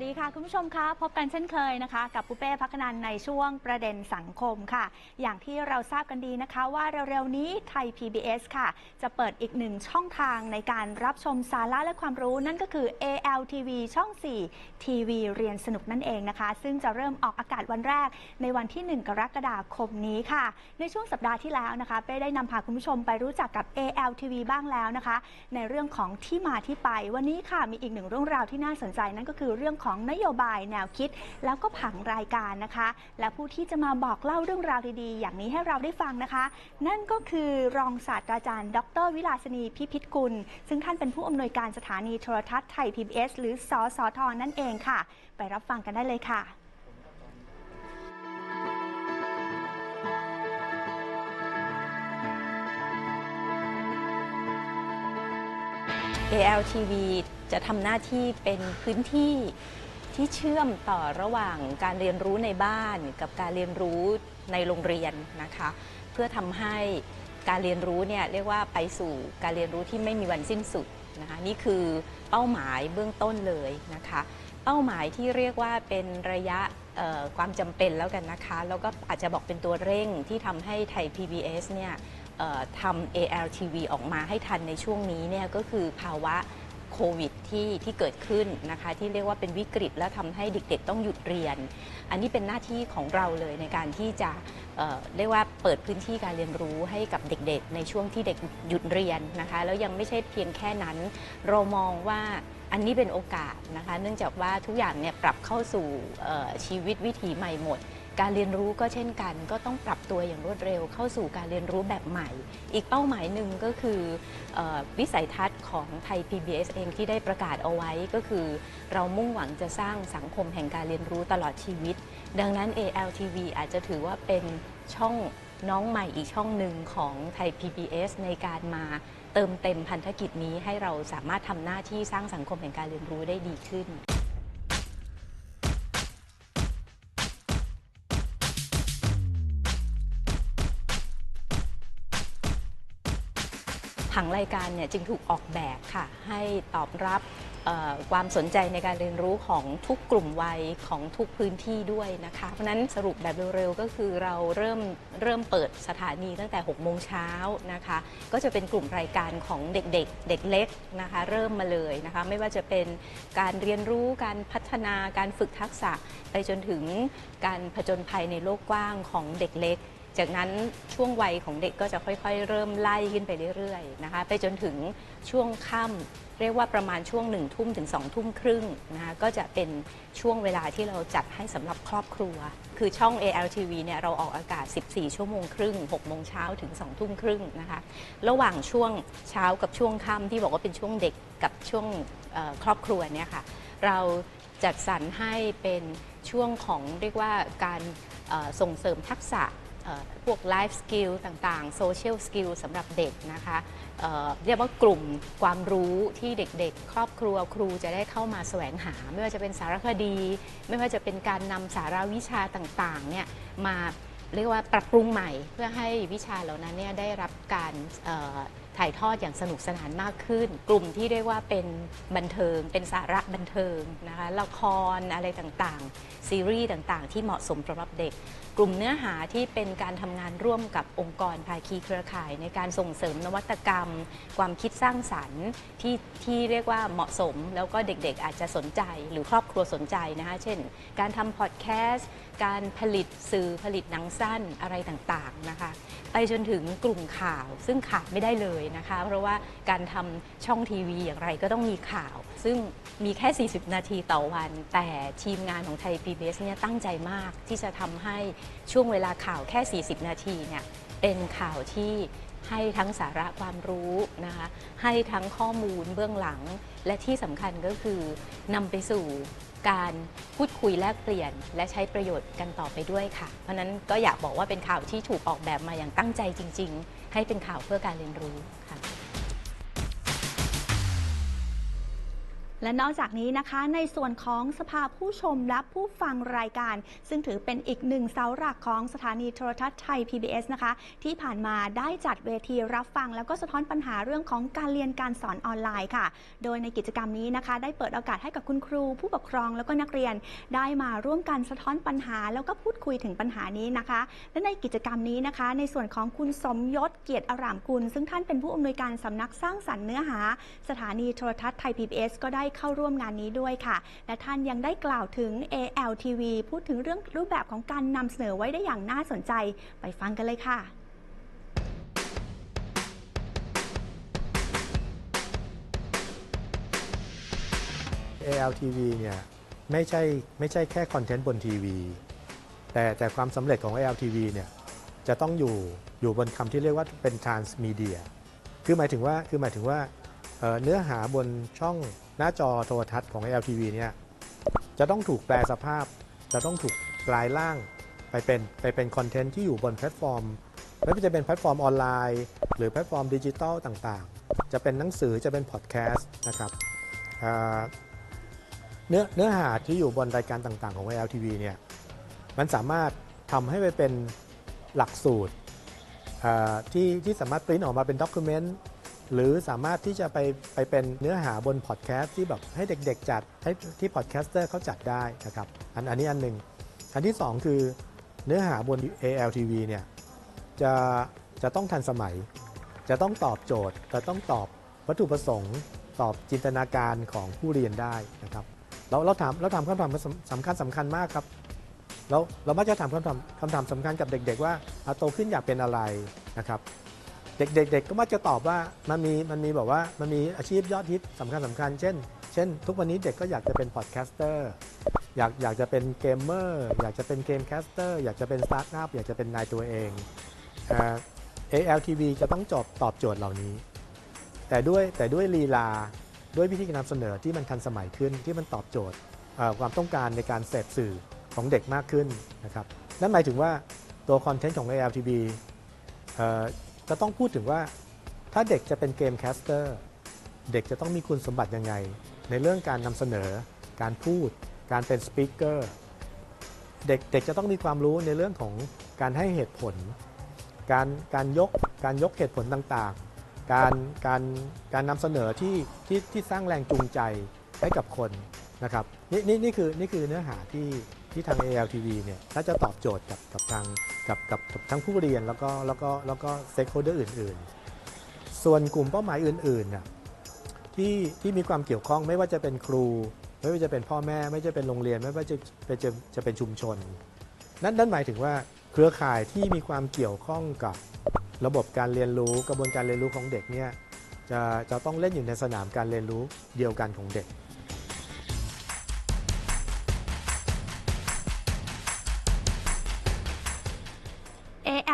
สดีค่ะคุณผู้ชมคะพบกันเช่นเคยนะคะกับปุ้เป้ภัคนันท์ในช่วงประเด็นสังคมค่ะอย่างที่เราทราบกันดีนะคะว่าเร็วๆนี้ไทย PBS ค่ะจะเปิดอีกหนึ่งช่องทางในการรับชมสาระและความรู้นั่นก็คือ ALTV ช่อง4ทีวีเรียนสนุกนั่นเองนะคะซึ่งจะเริ่มออกอากาศวันแรกในวันที่1 กรกฎาคมนี้ค่ะในช่วงสัปดาห์ที่แล้วนะคะเป้ได้นำพาคุณผู้ชมไปรู้จักกับ ALTV บ้างแล้วนะคะในเรื่องของที่มาที่ไปวันนี้ค่ะมีอีกหนึ่งเรื่องราวที่น่าสนใจนั่นก็คือเรื่องของนโยบายแนวคิดแล้วก็ผังรายการนะคะและผู้ที่จะมาบอกเล่าเรื่องราวดีๆอย่างนี้ให้เราได้ฟังนะคะนั่นก็คือรองศาสตราจารย์ดร.วิลาสินีพิพิธกุลซึ่งท่านเป็นผู้อำนวยการสถานีโทรทัศน์ไทย PBS หรือสสท.นั่นเองค่ะไปรับฟังกันได้เลยค่ะALTV จะทำหน้าที่เป็นพื้นที่ที่เชื่อมต่อระหว่างการเรียนรู้ในบ้านกับการเรียนรู้ในโรงเรียนนะคะเพื่อทำให้การเรียนรู้เนี่ยเรียกว่าไปสู่การเรียนรู้ที่ไม่มีวันสิ้นสุดนะคะนี่คือเป้าหมายเบื้องต้นเลยนะคะเป้าหมายที่เรียกว่าเป็นระยะความจำเป็นแล้วกันนะคะแล้วก็อาจจะบอกเป็นตัวเร่งที่ทำให้ไทย PBS เนี่ยทำ ALTV ออกมาให้ทันในช่วงนี้เนี่ยก็คือภาวะโควิดที่เกิดขึ้นนะคะที่เรียกว่าเป็นวิกฤตและทำให้เด็กๆต้องหยุดเรียนอันนี้เป็นหน้าที่ของเราเลยในการที่จะเรียกว่าเปิดพื้นที่การเรียนรู้ให้กับเด็กๆในช่วงที่เด็กหยุดเรียนนะคะแล้วยังไม่ใช่เพียงแค่นั้นเรามองว่าอันนี้เป็นโอกาสนะคะเนื่องจากว่าทุกอย่างเนี่ยปรับเข้าสู่ชีวิตวิถีใหม่หมดการเรียนรู้ก็เช่นกันก็ต้องปรับตัวอย่างรวดเร็วเข้าสู่การเรียนรู้แบบใหม่อีกเป้าหมายหนึ่งก็คือวิสัยทัศน์ของไทย PBS เองที่ได้ประกาศเอาไว้ก็คือเรามุ่งหวังจะสร้างสังคมแห่งการเรียนรู้ตลอดชีวิตดังนั้น ALTV อาจจะถือว่าเป็นช่องน้องใหม่อีกช่องหนึ่งของไทย PBS ในการมาเติมเต็มพันธกิจนี้ให้เราสามารถทำหน้าที่สร้างสังคมแห่งการเรียนรู้ได้ดีขึ้นผังรายการเนี่ยจึงถูกออกแบบค่ะให้ตอบรับความสนใจในการเรียนรู้ของทุกกลุ่มวัยของทุกพื้นที่ด้วยนะคะเพราะฉะนั้นสรุปแบบเร็วๆก็คือเราเริ่มเปิดสถานีตั้งแต่ 6 โมงเช้านะคะก็จะเป็นกลุ่มรายการของเด็กๆเด็กเล็กนะคะเริ่มมาเลยนะคะไม่ว่าจะเป็นการเรียนรู้การพัฒนาการฝึกทักษะไปจนถึงการผจญภัยในโลกกว้างของเด็กเล็กจากนั้นช่วงวัยของเด็กก็จะค่อยๆเริ่มไล่ขึ้นไปเรื่อยๆนะคะไปจนถึงช่วงค่ำเรียกว่าประมาณช่วง 19:00 น.ถึง 20:30 น.นะคะก็จะเป็นช่วงเวลาที่เราจัดให้สำหรับครอบครัวคือช่อง ALTV เนี่ยเราออกอากาศ 14 ชั่วโมงครึ่ง 6 โมงเช้าถึง 20:30 น.นะคะระหว่างช่วงเช้ากับช่วงค่ำที่บอกว่าเป็นช่วงเด็กกับช่วงครอบครัวเนี่ยค่ะเราจัดสรรให้เป็นช่วงของเรียกว่าการส่งเสริมทักษะพวกไลฟ์สกิลต่างๆโซเชียลสกิลสำหรับเด็กนะคะเรียกว่ากลุ่มความรู้ที่เด็กๆครอบครัวครูจะได้เข้ามาแสวงหาไม่ว่าจะเป็นสารคดีไม่ว่าจะเป็นการนำสาระวิชาต่างๆเนี่ยมาเรียกว่าปรับปรุงใหม่เพื่อให้วิชาเหล่านั้นเนี่ยได้รับการถ่ายทอดอย่างสนุกสนานมากขึ้นกลุ่มที่เรียกว่าเป็นบันเทิงเป็นสาระบันเทิงนะคะละครอะไรต่างๆซีรีส์ต่างๆที่เหมาะสมสำหรับเด็กกลุ่มเนื้อหาที่เป็นการทำงานร่วมกับองค์กรภาคีเครือข่ายในการส่งเสริมนวัตกรรมความคิดสร้างสรรค์ที่เรียกว่าเหมาะสมแล้วก็เด็กๆอาจจะสนใจหรือครอบครัวสนใจนะคะเช่นการทำพอดแคสต์การผลิตสื่อผลิตหนังสั้นอะไรต่างๆนะคะไปจนถึงกลุ่มข่าวซึ่งขาดไม่ได้เลยนะคะเพราะว่าการทำช่องทีวีอย่างไรก็ต้องมีข่าวซึ่งมีแค่40นาทีต่อวันแต่ทีมงานของไทย PBS เนี่ยตั้งใจมากที่จะทำให้ช่วงเวลาข่าวแค่40นาทีเนี่ยเป็นข่าวที่ให้ทั้งสาระความรู้นะคะให้ทั้งข้อมูลเบื้องหลังและที่สำคัญก็คือนำไปสู่การพูดคุยแลกเปลี่ยนและใช้ประโยชน์กันต่อไปด้วยค่ะเพราะนั้นก็อยากบอกว่าเป็นข่าวที่ถูกออกแบบมาอย่างตั้งใจจริงๆให้เป็นข่าวเพื่อการเรียนรู้ค่ะ และนอกจากนี้นะคะในส่วนของสภาผู้ชมและผู้ฟังรายการซึ่งถือเป็นอีกหนึ่งเสาหลักของสถานีโทรทัศน์ไทย PBS นะคะที่ผ่านมาได้จัดเวทีรับฟังแล้วก็สะท้อนปัญหาเรื่องของการเรียนการสอนออนไลน์ค่ะโดยในกิจกรรมนี้นะคะได้เปิดโอกาสให้กับคุณครูผู้ปกครองแล้วก็นักเรียนได้มาร่วมกันสะท้อนปัญหาแล้วก็พูดคุยถึงปัญหานี้นะคะและในกิจกรรมนี้นะคะในส่วนของคุณสมยศเกียรติอารามกุลซึ่งท่านเป็นผู้อำนวยการสำนักสร้างสรรค์เนื้อหาสถานีโทรทัศน์ไทย PBS ก็ได้เข้าร่วมงานนี้ด้วยค่ะและท่านยังได้กล่าวถึง ALTV พูดถึงเรื่องรูปแบบของการนำเสนอไว้ได้อย่างน่าสนใจไปฟังกันเลยค่ะALTV เนี่ยไม่ใช่แค่คอนเทนต์บนทีวีแต่ความสำเร็จของ ALTV เนี่ยจะต้องอยู่บนคำที่เรียกว่าเป็น transmedia คือหมายถึงว่าเนื้อหาบนช่องหน้าจอโทรทัศน์ของ ALTV เนี่ยจะต้องถูกแปลสภาพจะต้องถูกกลายร่างไปเป็นคอนเทนต์ที่อยู่บนแพลตฟอร์มไม่ว่าจะเป็นแพลตฟอร์มออนไลน์หรือแพลตฟอร์มดิจิทัลต่างๆจะเป็นหนังสือจะเป็นพอดแคสต์นะครับเนื้อหาที่อยู่บนรายการต่างๆของ ALTV เนี่ยมันสามารถทำให้ไปเป็นหลักสูตรที่สามารถปริ้นออกมาเป็นด็อกิวเมนต์หรือสามารถที่จะไปเป็นเนื้อหาบนพอดแคสต์ที่แบบให้เด็กๆจัดให้ที่พอดแคสเตอร์เขาจัดได้นะครับอันนี้อันหนึ่งอันที่2คือเนื้อหาบน ALTV เนี่ยจะต้องทันสมัยจะต้องตอบโจทย์จะต้องตอบวัตถุประสงค์ตอบจินตนาการของผู้เรียนได้นะครับเราถามคำถามสำคัญมากครับเรามักจะถามคำถามสำคัญกับเด็กๆว่าโตขึ้นอยากเป็นอะไรนะครับเด็กก็มักจะตอบว่ามันมีแบบว่ามันมีอาชีพยอดฮิตสำคัญเช่นทุกวันนี้เด็กก็อยากจะเป็นพอดแคสเตอร์อยากจะเป็นเกมเมอร์อยากจะเป็นเกมแคสเตอร์อยากจะเป็นสตาร์ทอัพอยากจะเป็นนายตัวเองALTV จะต้องตอบโจทย์เหล่านี้แต่ด้วยลีลาด้วยวิธีการนำเสนอที่มันทันสมัยขึ้นที่มันตอบโจทย์ความต้องการในการเสพสื่อของเด็กมากขึ้นนะครับนั่นหมายถึงว่าตัวคอนเทนต์ของ ALTV จะต้องพูดถึงว่าถ้าเด็กจะเป็นเกมแคสเตอร์เด็กจะต้องมีคุณสมบัติยังไงในเรื่องการนำเสนอการพูดการเป็นสปีกเกอร์เด็กจะต้องมีความรู้ในเรื่องของการให้เหตุผลการยกเหตุผลต่างๆการนำเสนอที่สร้างแรงจูงใจให้กับคนนะครับนี่คือเนื้อหาที่ทาง ALTV เนี่ยน่าจะตอบโจทย์กับทั้งผู้เรียนแล้วก็สเต็กโฮลเดอร์อื่นๆส่วนกลุ่มเป้าหมายอื่นๆน่ะที่มีความเกี่ยวข้องไม่ว่าจะเป็นครูไม่ว่าจะเป็นพ่อแม่ไม่ว่าจะเป็นโรงเรียนไม่ว่าจะเป็นชุมชนนั่นหมายถึงว่าเครือข่ายที่มีความเกี่ยวข้องกับระบบการเรียนรู้กระบวนการเรียนรู้ของเด็กเนี่ยจะต้องเล่นอยู่ในสนามการเรียนรู้เดียวกันของเด็ก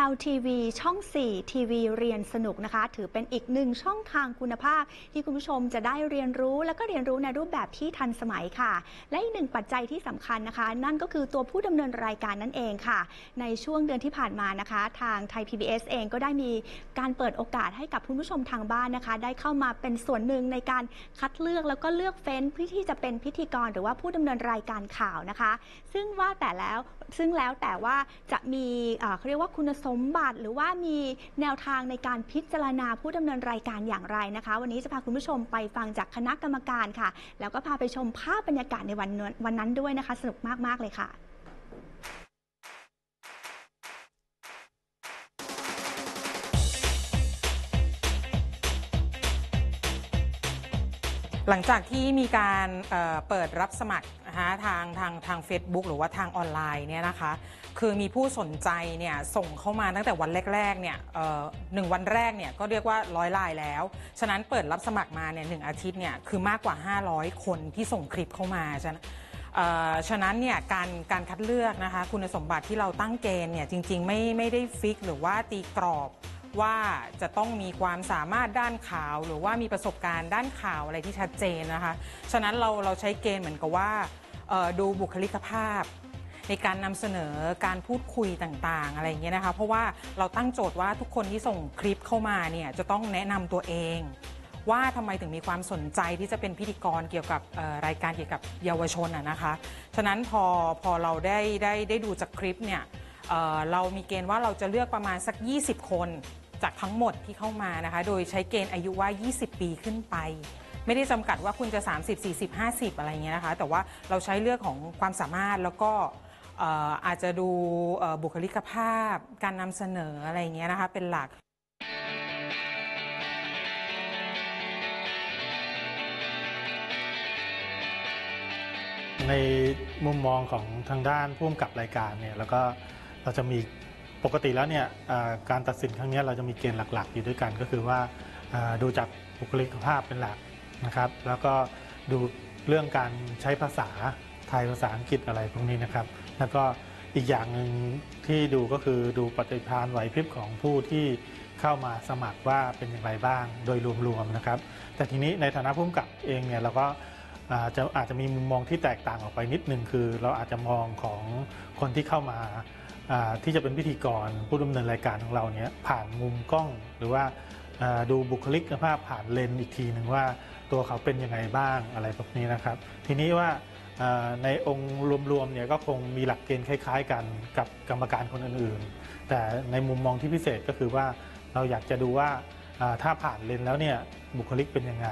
ALTV ช่อง4ทีวีเรียนสนุกนะคะถือเป็นอีกหนึ่งช่องทางคุณภาพที่คุณผู้ชมจะได้เรียนรู้และก็เรียนรู้ในรูปแบบที่ทันสมัยค่ะและอีกหนึ่งปัจจัยที่สำคัญนะคะนั่นก็คือตัวผู้ดำเนินรายการนั่นเองค่ะในช่วงเดือนที่ผ่านมานะคะทางไทย PBS เองก็ได้มีการเปิดโอกาสให้กับคุณผู้ชมทางบ้านนะคะได้เข้ามาเป็นส่วนหนึ่งในการคัดเลือกแล้วก็เลือกเฟ้นผู้ที่จะเป็นพิธีกรหรือว่าผู้ดำเนินรายการข่าวนะคะซึ่งแล้วแต่ว่าจะมีเขาเรียกว่าคุณสมบัติหรือว่ามีแนวทางในการพิจารณาผู้ดำเนินรายการอย่างไรนะคะวันนี้จะพาคุณผู้ชมไปฟังจากคณะกรรมการค่ะแล้วก็พาไปชมภาพบรรยากาศในวันนั้นด้วยนะคะสนุกมากๆเลยค่ะหลังจากที่มีการเปิดรับสมัครนะคะทาง Facebook หรือว่าทางออนไลน์เนี่ยนะคะคือมีผู้สนใจเนี่ยส่งเข้ามาตั้งแต่วันแรกๆเนี่ย1วันแรกเนี่ยก็เรียกว่า100รายแล้วฉะนั้นเปิดรับสมัครมาเนี่ย1อาทิตย์เนี่ยคือมากกว่า500คนที่ส่งคลิปเข้ามาฉะนั้นเนี่ยการคัดเลือกนะคะคุณสมบัติที่เราตั้งเกณฑ์เนี่ยจริงๆไม่ได้ฟิกหรือว่าตีกรอบว่าจะต้องมีความสามารถด้านข่าวหรือว่ามีประสบการณ์ด้านข่าวอะไรที่ชัดเจนนะคะฉะนั้นเราใช้เกณฑ์เหมือนกับว่าดูบุคลิกภาพในการนำเสนอการพูดคุยต่างๆอะไรอย่างเงี้ยนะคะเพราะว่าเราตั้งโจทย์ว่าทุกคนที่ส่งคลิปเข้ามาเนี่ยจะต้องแนะนำตัวเอง ว่าทำไมถึงมีความสนใจที่จะเป็นพิธีกรเกี่ยวกับรายการเกี่ยวกับเยาวชนนะคะฉะนั้นพอเราได้ดูจากคลิปเนี่ยเรามีเกณฑ์ว่าเราจะเลือกประมาณสัก20คนจากทั้งหมดที่เข้ามานะคะโดยใช้เกณฑ์อายุว่า20ปีขึ้นไปไม่ได้จำกัดว่าคุณจะ30 40 50อะไรเงี้ยนะคะแต่ว่าเราใช้เรื่องของความสามารถแล้วก็อาจจะดูบุคลิกภาพการนำเสนออะไรเงี้ยนะคะเป็นหลักในมุมมองของทางด้านผู้กำกับรายการเนี่ยแล้วก็เราจะมีปกติแล้วเนี่ยการตัดสินครั้งนี้เราจะมีเกณฑ์หลักๆอยู่ด้วยกันก็คือว่าดูจากบุคลิกภาพเป็นหลักนะครับแล้วก็ดูเรื่องการใช้ภาษาไทยภาษาอังกฤษอะไรพวกนี้นะครับแล้วก็อีกอย่างหนึ่งที่ดูก็คือดูปฏิภาณไหวพริบของผู้ที่เข้ามาสมัครว่าเป็นอย่างไรบ้างโดยรวมๆนะครับแต่ทีนี้ในฐานะผู้กำกับเองเนี่ยเราก็อาจจะมีมุมมองที่แตกต่างออกไปนิดนึงคือเราอาจจะมองของคนที่เข้ามาที่จะเป็นพิธีกรผู้ดำเนินรายการของเราเนี่ยผ่านมุมกล้องหรือว่าดูบุคลิกภาพผ่านเลนส์อีกทีหนึ่งว่าตัวเขาเป็นยังไงบ้างอะไรแบบนี้นะครับทีนี้ว่าในองค์รวมๆเนี่ยก็คงมีหลักเกณฑ์คล้ายๆกันกับกรรมการคนอื่นๆแต่ในมุมมองที่พิเศษก็คือว่าเราอยากจะดูว่าถ้าผ่านเลนส์แล้วเนี่ยบุคลิกเป็นยังไง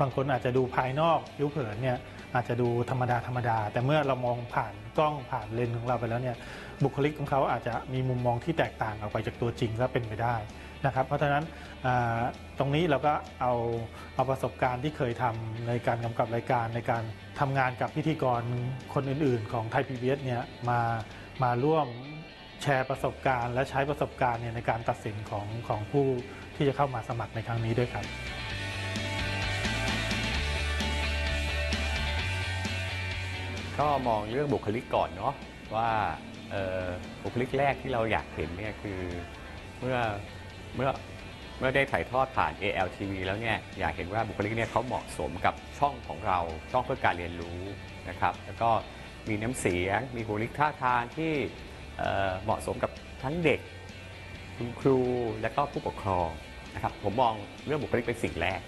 บางคนอาจจะดูภายนอกผิวเผินเนี่ยอาจจะดูธรรมดาธรรมดาแต่เมื่อเรามองผ่านกล้องผ่านเลนส์ของเราไปแล้วเนี่ยบุคลิกของเขาอาจจะมีมุมมองที่แตกต่างออกไปจากตัวจริงก็เป็นไปได้นะครับเพราะฉะนั้นตรงนี้เราก็เอาประสบการณ์ที่เคยทำในการกำกับรายการในการทำงานกับพิธีกรคนอื่นๆของไทย PBS เนี่ยมาร่วมแชร์ประสบการณ์และใช้ประสบการณ์เนี่ยในการตัดสินของผู้ที่จะเข้ามาสมัครในครั้งนี้ด้วยครับก็มองเรื่องบุคลิกก่อนเนาะว่าบุคลิกแรกที่เราอยากเห็นเนี่ยคือเมื่อได้ถ่ายทอดผ่าน ALTV แล้วเนี่ยอยากเห็นว่าบุคลิกเนี่ยเขาเหมาะสมกับช่องของเราช่องเพื่อการเรียนรู้นะครับแล้วก็มีน้ำเสียงมีบุคลิกท่าทางที่เหมาะสมกับทั้งเด็กคุณครูและก็ผู้ปกครองนะครับผมมองเรื่องบุคลิกเป็นสิ่งแรก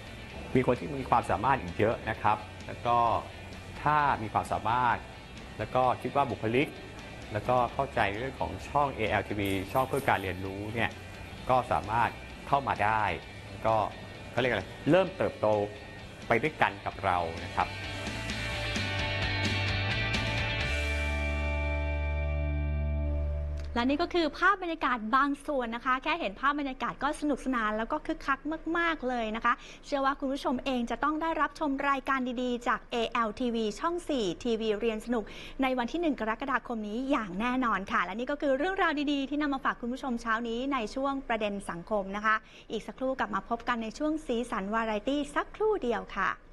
มีคนที่มีความสามารถอีกเยอะนะครับแล้วก็ถ้ามีความสามารถแล้วก็คิดว่าบุคลิกแล้วก็เข้าใจเรื่องของช่อง ALTV ช่องเพื่อการเรียนรู้เนี่ยก็สามารถเข้ามาได้ก็เขาเรียกอะไรเริ่มเติบโตไปด้วยกันกับเรานะครับและนี่ก็คือภาพบรรยากาศบางส่วนนะคะแค่เห็นภาพบรรยากาศก็สนุกสนานแล้วก็คึกคักมากๆเลยนะคะเชื่อว่าคุณผู้ชมเองจะต้องได้รับชมรายการดีๆจาก ALTV ช่อง 4 ทีวีเรียนสนุกในวันที่ 1 กรกฎาคมนี้อย่างแน่นอนค่ะและนี่ก็คือเรื่องราวดีๆที่นำมาฝากคุณผู้ชมเช้านี้ในช่วงประเด็นสังคมนะคะอีกสักครู่กลับมาพบกันในช่วงสีสันวาไรตี้สักครู่เดียวค่ะ